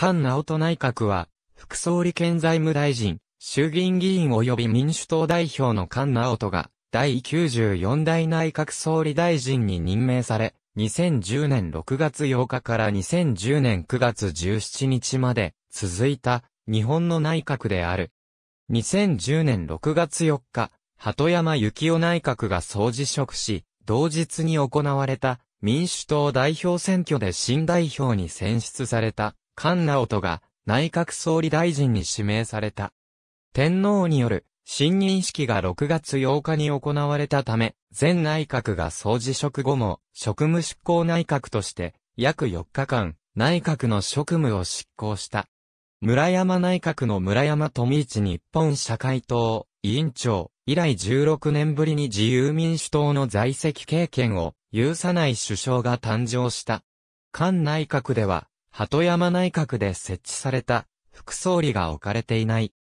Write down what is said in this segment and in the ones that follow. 菅直人内閣は、副総理兼財務大臣、衆議院議員及び民主党代表の菅直人が、第94代内閣総理大臣に任命され、2010年6月8日から2010年9月17日まで続いた日本の内閣である。2010年6月4日、鳩山幸夫内閣が総辞職し、同日に行われた民主党代表選挙で新代表に選出された菅直人が内閣総理大臣に指名された。天皇による信任式が6月8日に行われたため、前内閣が総辞職後も職務執行内閣として約4日間内閣の職務を執行した。村山内閣の村山富一日本社会党委員長以来16年ぶりに自由民主党の在籍経験を有さない首相が誕生した。菅内閣では鳩山内閣で設置された副総理が置かれていない。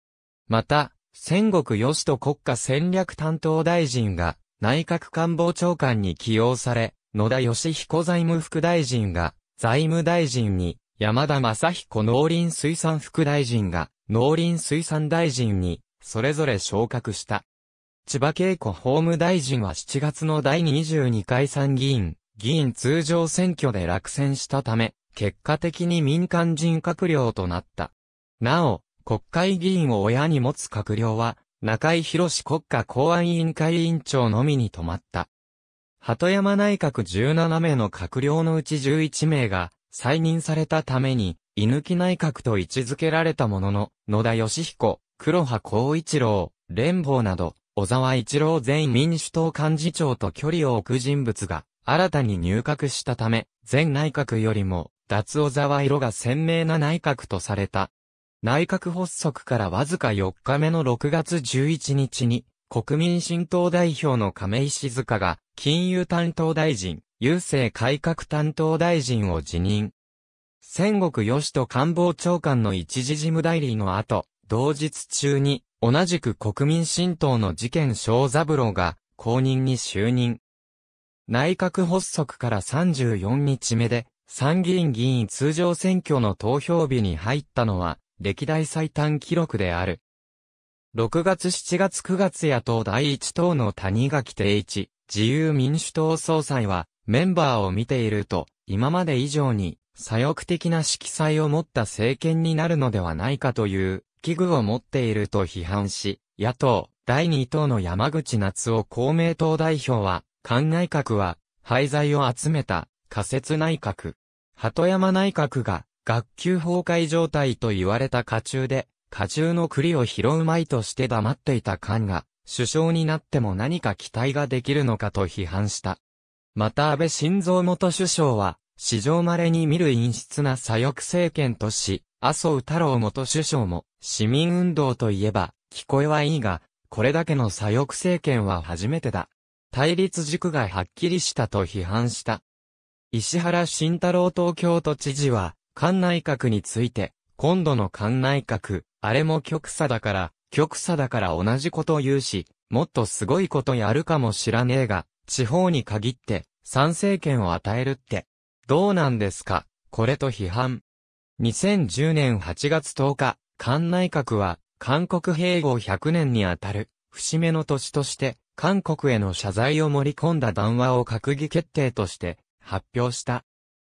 また、千石義人国家戦略担当大臣が内閣官房長官に起用され、野田佳彦財務副大臣が財務大臣に、山田雅彦農林水産副大臣が農林水産大臣にそれぞれ昇格した。千葉恵子法務大臣は7月の第22回参議院議員通常選挙で落選したため、結果的に民間人閣僚となった。なお、国会議員を親に持つ閣僚は、中井宏国家公安委員会委員長のみに止まった。鳩山内閣17名の閣僚のうち11名が再任されたために、居抜き内閣と位置づけられたものの、野田佳彦、黒羽幸一郎、蓮舫など、小沢一郎前民主党幹事長と距離を置く人物が、新たに入閣したため、前内閣よりも、脱小沢色が鮮明な内閣とされた。内閣発足からわずか4日目の6月11日に、国民新党代表の亀井静香が、金融担当大臣、郵政改革担当大臣を辞任。千石義人官房長官の一時事務代理の後、同日中に、同じく国民新党の事件章三郎が、後任に就任。内閣発足から34日目で、参議院議員通常選挙の投票日に入ったのは、歴代最短記録である。6月7月9月野党第一党の谷垣禎一、自由民主党総裁は、メンバーを見ていると、今まで以上に、左翼的な色彩を持った政権になるのではないかという、危惧を持っていると批判し、野党第二党の山口那津男公明党代表は、菅内閣は、廃材を集めた、仮設内閣。鳩山内閣が、学級崩壊状態と言われた家中で、家中の栗を拾うまいとして黙っていた菅が、首相になっても何か期待ができるのかと批判した。また安倍晋三元首相は、史上稀に見る陰湿な左翼政権とし、麻生太郎元首相も、市民運動といえば、聞こえはいいが、これだけの左翼政権は初めてだ。対立軸がはっきりしたと批判した。石原慎太郎東京都知事は、菅内閣について、今度の菅内閣、あれも極左だから同じこと言うし、もっとすごいことやるかもしらねえが、地方に限って、参政権を与えるって、どうなんですか、これと批判。2010年8月10日、菅内閣は、韓国併合100年にあたる、節目の年として、韓国への謝罪を盛り込んだ談話を閣議決定として、発表した。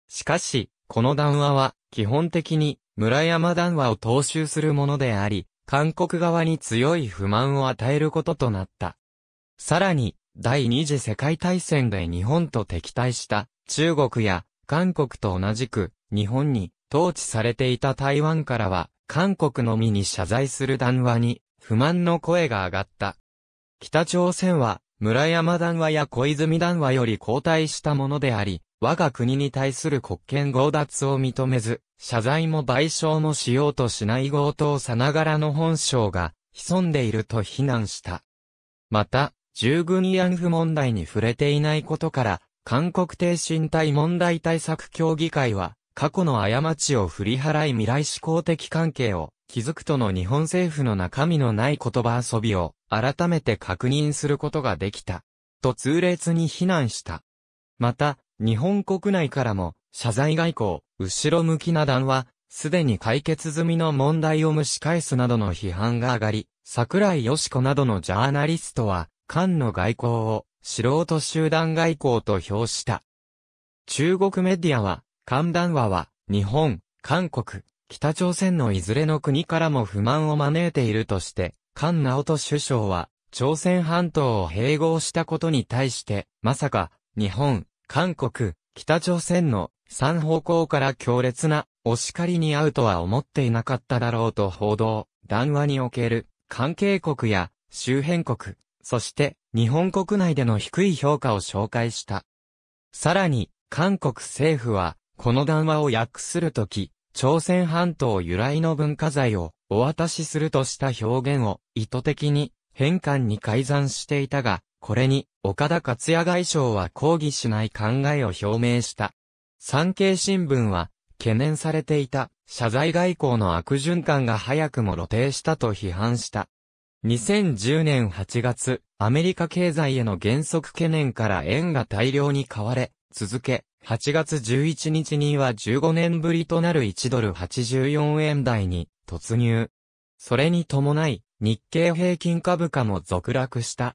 しかし、この談話は、基本的に、村山談話を踏襲するものであり、韓国側に強い不満を与えることとなった。さらに、第二次世界大戦で日本と敵対した、中国や、韓国と同じく、日本に統治されていた台湾からは、韓国のみに謝罪する談話に、不満の声が上がった。北朝鮮は、村山談話や小泉談話より後退したものであり、我が国に対する国権強奪を認めず、謝罪も賠償もしようとしない強盗さながらの本性が、潜んでいると非難した。また、従軍慰安婦問題に触れていないことから、韓国挺身隊問題対策協議会は、過去の過ちを振り払い未来志向的関係を築くとの日本政府の中身のない言葉遊びを改めて確認することができた、と痛烈に非難した。また、日本国内からも謝罪外交、後ろ向きな談話、すでに解決済みの問題を蒸し返すなどの批判が上がり、桜井よしこなどのジャーナリストは、漢の外交を素人集団外交と評した。中国メディアは、漢談話は、日本、韓国、北朝鮮のいずれの国からも不満を招いているとして、菅直人首相は、朝鮮半島を併合したことに対して、まさか、日本、韓国、北朝鮮の3方向から強烈なお叱りに遭うとは思っていなかっただろうと報道、談話における関係国や周辺国、そして日本国内での低い評価を紹介した。さらに、韓国政府は、この談話を訳するとき、朝鮮半島由来の文化財をお渡しするとした表現を意図的に変換に改ざんしていたが、これに岡田克也外相は抗議しない考えを表明した。産経新聞は懸念されていた謝罪外交の悪循環が早くも露呈したと批判した。2010年8月、アメリカ経済への減速懸念から円が大量に買われ続け、8月11日には15年ぶりとなる1ドル84円台に突入。それに伴い日経平均株価も続落した。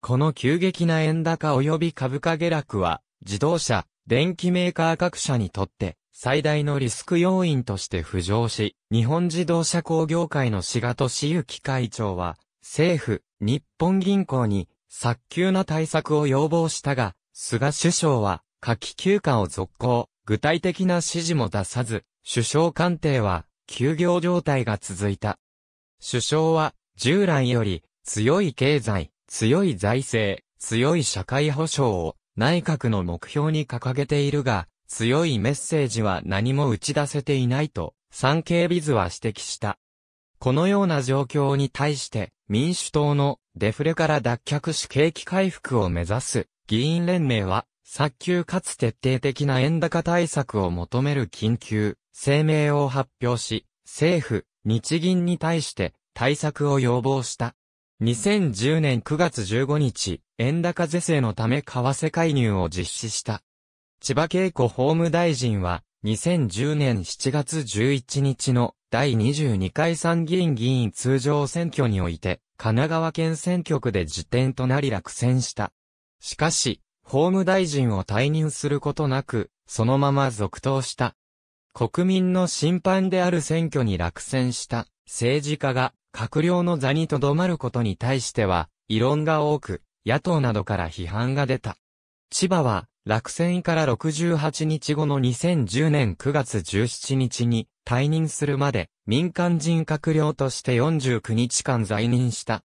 この急激な円高及び株価下落は自動車、電機メーカー各社にとって最大のリスク要因として浮上し、日本自動車工業会の志賀俊之会長は政府、日本銀行に早急な対策を要望したが、菅首相は夏季休暇を続行、具体的な指示も出さず、首相官邸は休業状態が続いた。首相は従来より強い経済、強い財政、強い社会保障を内閣の目標に掲げているが、強いメッセージは何も打ち出せていないと産経ビズは指摘した。このような状況に対して民主党のデフレから脱却し景気回復を目指す議員連盟は、早急かつ徹底的な円高対策を求める緊急声明を発表し、政府、日銀に対して対策を要望した。2010年9月15日、円高是正のため為替介入を実施した。千葉恵子法務大臣は、2010年7月11日の第22回参議院議員通常選挙において、神奈川県選挙区で次点となり落選した。しかし、法務大臣を退任することなく、そのまま続投した。国民の審判である選挙に落選した政治家が閣僚の座にとどまることに対しては、異論が多く、野党などから批判が出た。千葉は、落選から68日後の2010年9月17日に退任するまで、民間人閣僚として49日間在任した。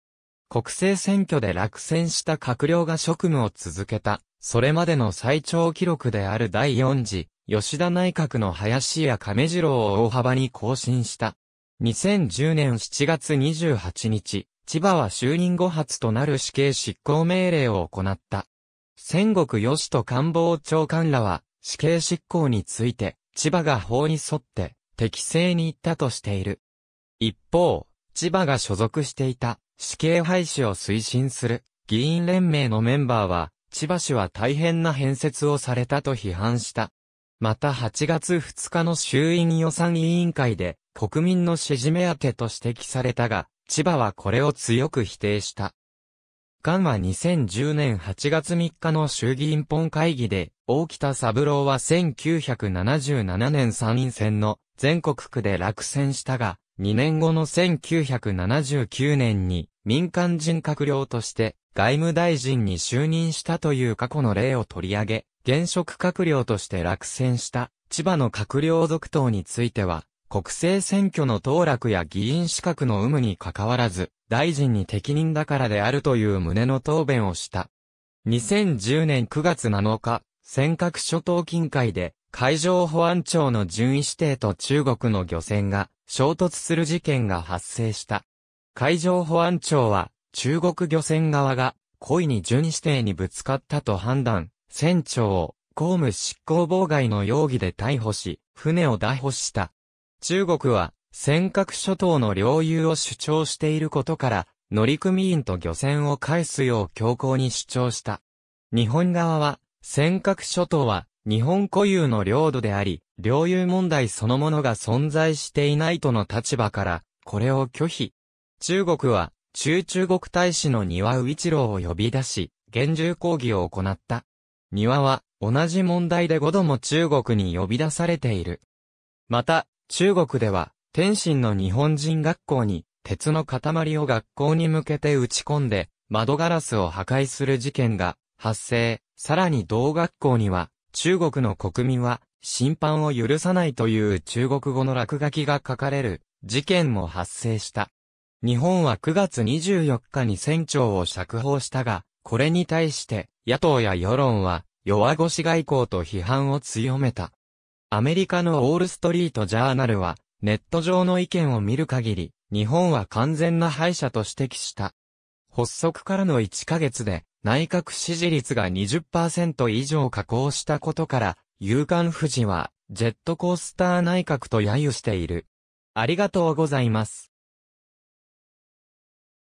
国政選挙で落選した閣僚が職務を続けた、それまでの最長記録である第4次、吉田内閣の林家亀治郎を大幅に更新した。2010年7月28日、千葉は就任後初となる死刑執行命令を行った。千石義人官房長官らは、死刑執行について、千葉が法に沿って、適正に行ったとしている。一方、千葉が所属していた。死刑廃止を推進する議員連盟のメンバーは、千葉氏は大変な変節をされたと批判した。また8月2日の衆院予算委員会で国民の支持目当てと指摘されたが、千葉はこれを強く否定した。菅は2010年8月3日の衆議院本会議で、大北三郎は1977年参院選の全国区で落選したが、2年後の1979年に民間人閣僚として外務大臣に就任したという過去の例を取り上げ、現職閣僚として落選した千葉の閣僚続投については、国政選挙の当落や議員資格の有無に関わらず、大臣に適任だからであるという旨の答弁をした。2010年9月7日、尖閣諸島近海で、海上保安庁の巡視艇と中国の漁船が衝突する事件が発生した。海上保安庁は中国漁船側が故意に巡視艇にぶつかったと判断、船長を公務執行妨害の容疑で逮捕し、船を拿捕した。中国は尖閣諸島の領有を主張していることから、乗組員と漁船を返すよう強硬に主張した。日本側は尖閣諸島は日本固有の領土であり、領有問題そのものが存在していないとの立場から、これを拒否。中国は、駐中国大使の庭宇一郎を呼び出し、厳重抗議を行った。庭は、同じ問題で5度も中国に呼び出されている。また、中国では、天津の日本人学校に、鉄の塊を学校に向けて打ち込んで、窓ガラスを破壊する事件が発生。さらに同学校には、中国の国民は、侵犯を許さないという中国語の落書きが書かれる事件も発生した。日本は9月24日に船長を釈放したが、これに対して野党や世論は弱腰外交と批判を強めた。アメリカのウォールストリートジャーナルは、ネット上の意見を見る限り、日本は完全な敗者と指摘した。発足からの1ヶ月で内閣支持率が 20% 以上下降したことから、夕刊富士はジェットコースター内閣と揶揄している。ありがとうございます。